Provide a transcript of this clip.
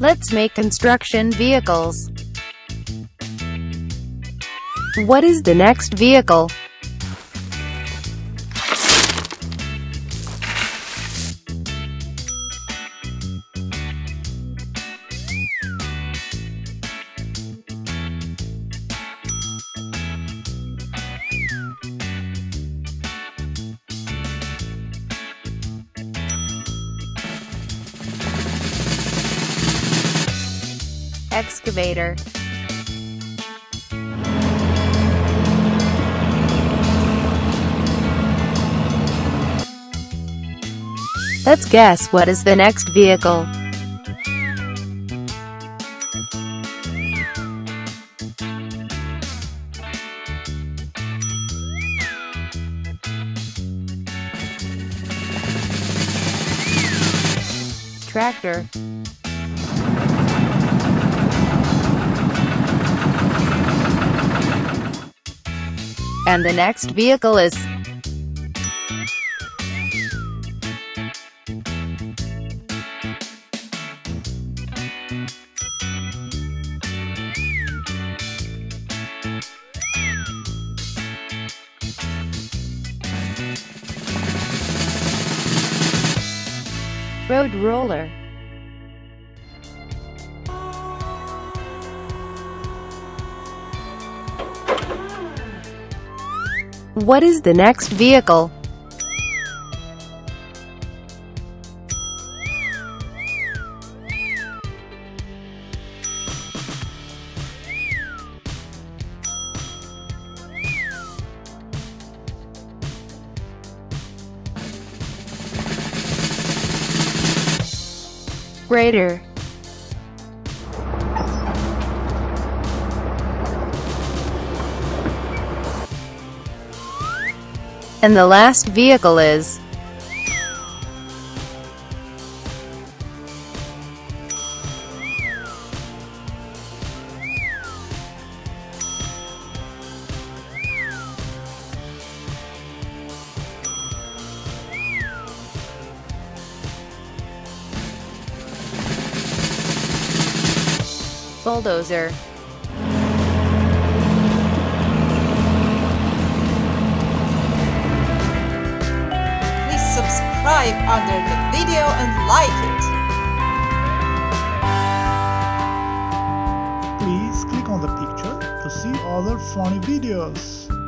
Let's make construction vehicles. What is the next vehicle? Excavator. Let's guess what is the next vehicle. Tractor. And the next vehicle is road roller. What is the next vehicle? Grader. And the last vehicle is bulldozer. Subscribe under the video and like it. Please click on the picture to see other funny videos.